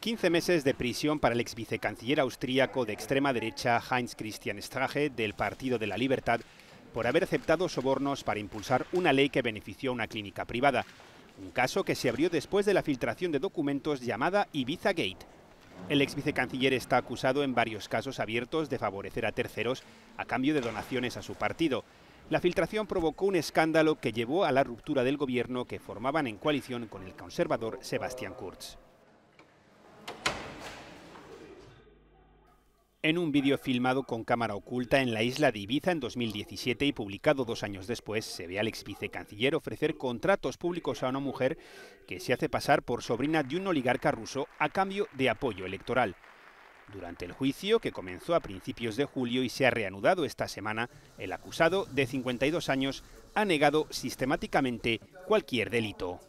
15 meses de prisión para el ex vicecanciller austríaco de extrema derecha Heinz Christian Strache, del Partido de la Libertad, por haber aceptado sobornos para impulsar una ley que benefició a una clínica privada. Un caso que se abrió después de la filtración de documentos llamada Ibiza Gate. El ex vicecanciller está acusado en varios casos abiertos de favorecer a terceros a cambio de donaciones a su partido. La filtración provocó un escándalo que llevó a la ruptura del gobierno que formaban en coalición con el conservador Sebastián Kurz. En un vídeo filmado con cámara oculta en la isla de Ibiza en 2017 y publicado 2 años después, se ve al ex vicecanciller ofrecer contratos públicos a una mujer que se hace pasar por sobrina de un oligarca ruso a cambio de apoyo electoral. Durante el juicio, que comenzó a principios de julio y se ha reanudado esta semana, el acusado, de 52 años, ha negado sistemáticamente cualquier delito.